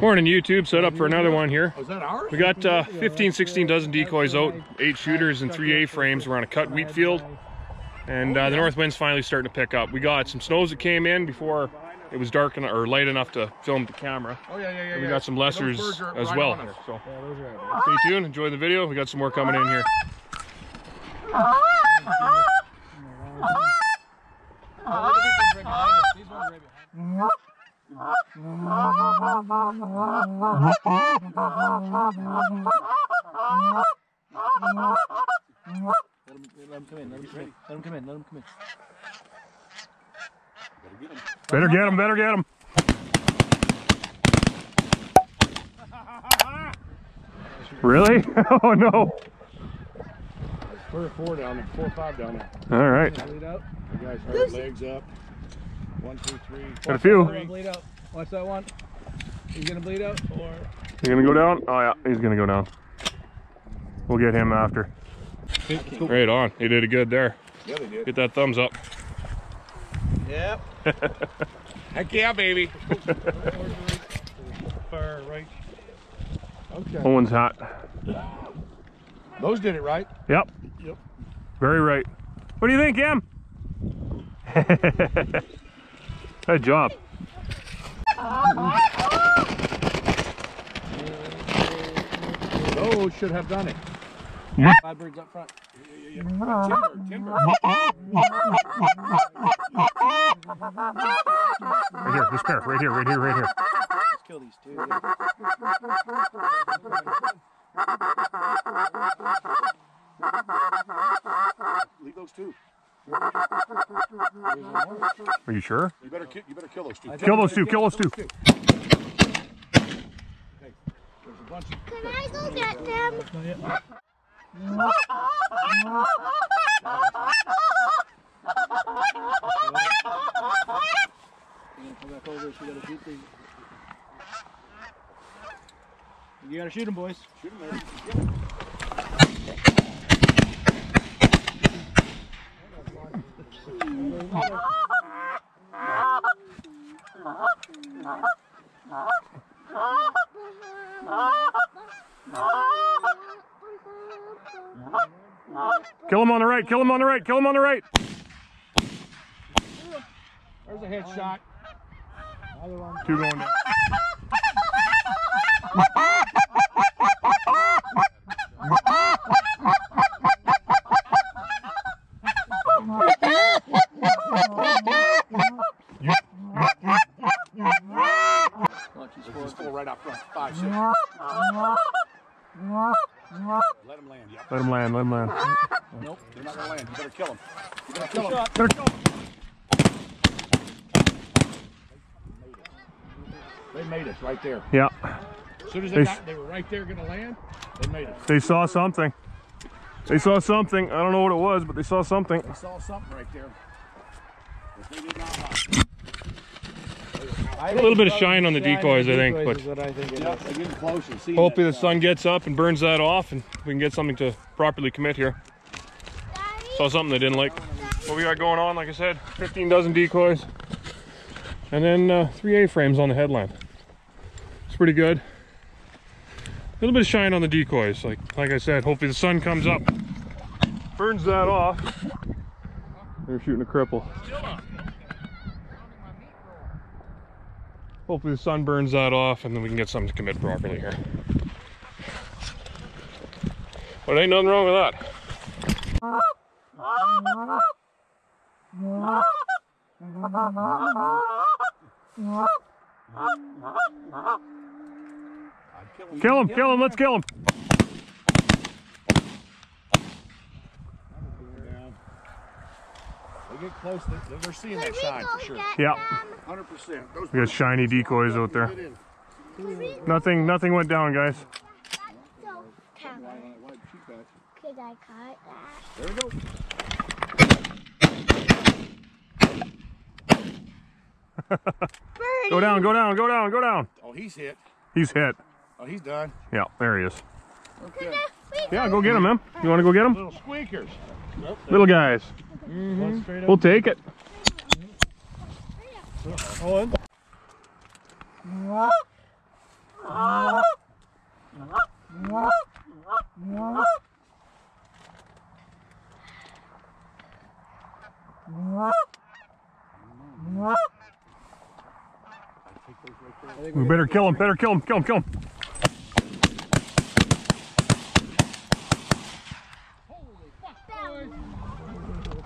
Morning YouTube, set up for another one here. Was that ours? We got 15, 16 dozen decoys out, 8 shooters and 3 A-frames. We're on a cut wheat field, and the north wind's finally starting to pick up. We got some snows that came in before it was dark enough or light enough to film the camera. Oh yeah, yeah, yeah. And we got some lessers as well. So stay tuned, enjoy the video. We got some more coming in here. Let him come in. Better get him. Really? Oh no. Four or five down there. All right. You guys hard legs up. 1, 2, 3. Got a few. Bleed out. Watch that one. He's gonna bleed out, or he's gonna go down. Oh yeah, he's gonna go down. We'll get him after. Right on. He did it good there. Yeah, they did. Get that thumbs up. Yep. Heck yeah, baby. Far right. Okay. Owen's hot. Those did it right. Yep. Yep. Very right. What do you think, Em? Good job. Those should have done it. Yeah. 5 birds up front. Yeah. Timber. Right here, this pair. Let's kill these two. Yeah. Leave those two. Are you sure? You better kill those two. Kill those two. Hey, there's a bunch. Can I go get them? You gotta shoot them, boys. Shoot them, man. Kill him on the right, kill him on the right. There's a headshot. 2 going down. Just go right up front. 5, 6. Let him land. Nope, they're not gonna land. You better kill him. You better kill him. They made us right there. Yeah. As soon as they were right there gonna land, they made us. They saw something. I don't know what it was, but they saw something. They saw something right there. But they did not lie. A little bit of shine on the decoys, I think. Hopefully the sun gets up and burns that off, and we can get something to properly commit here. Daddy. Saw something they didn't like. What we got going on, like I said, 15 dozen decoys. And then 3 A-frames on the headline. It's pretty good. A little bit of shine on the decoys. Like I said, hopefully the sun comes up, burns that off. They're shooting a cripple. Hopefully the sun burns that off, and then we can get something to commit properly here. But ain't nothing wrong with that. Kill him, let's kill him. They get close, they're seeing that shine for sure. Yeah. 100%. We got shiny decoys out there. Nothing went down, guys. Could I cut that? There we go. Go down. Oh, he's hit. Oh, he's done. Yeah, there he is. Okay. Yeah, go get him, man. You want to go get him? Little squeakers. Nope, little guys. Mm-hmm. We'll take it. Hold on. We better kill him, kill him.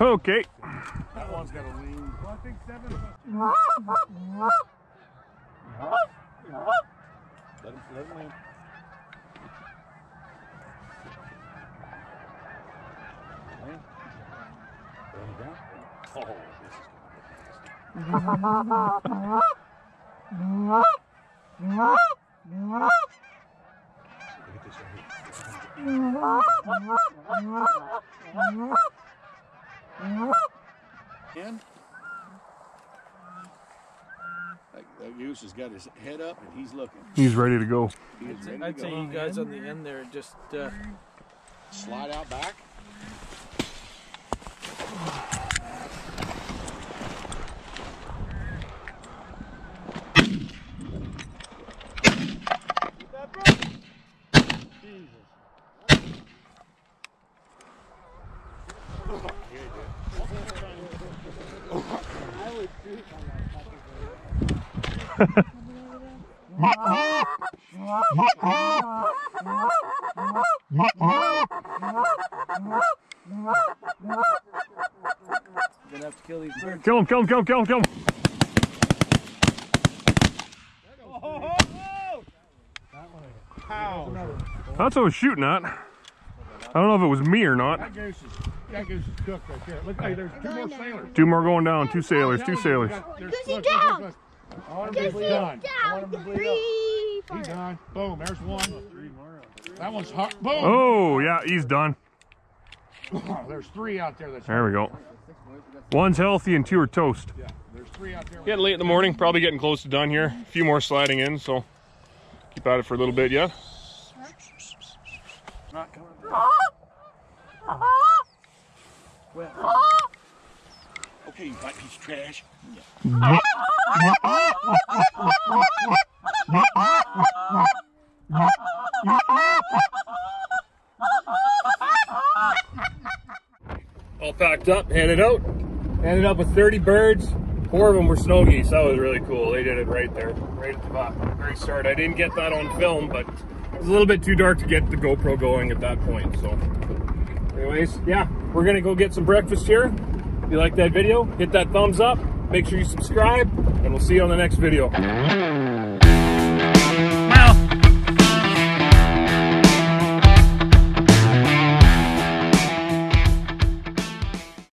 Okay. That one's got a wing. I think 7 of us. Let him land. There you go. Oh, this is going to be nasty. In. That goose has got his head up and he's looking. He's ready to go. I'd say you guys on the end there just slide out back. Gonna have to kill these birds. Kill him. That's what I was shooting at. I don't know if it was me or not. That goose is cooked right there. Look, hey, there's 2 more sailors. 2 more going down. 2 sailors. 2 sailors. Goosey down. Goosey down. 3, 4. He's done. Boom. There's 1. That one's hot. Boom. Oh yeah, he's done. There's 3 out there. There we go. 1's healthy and 2 are toast. Yeah, there's 3 out there. Getting late in the morning. Probably getting close to done here. A few more sliding in, so keep at it for a little bit. Yeah. Not coming back. Well, okay, you white piece of trash. Yeah. All packed up, handed out. Ended up with 30 birds. 4 of them were snow geese. That was really cool. They did it right there, right at the top. Very smart. I didn't get that on film, but it was a little bit too dark to get the GoPro going at that point. So, anyways, yeah. We're gonna go get some breakfast here. If you like that video, hit that thumbs up, make sure you subscribe, and we'll see you on the next video.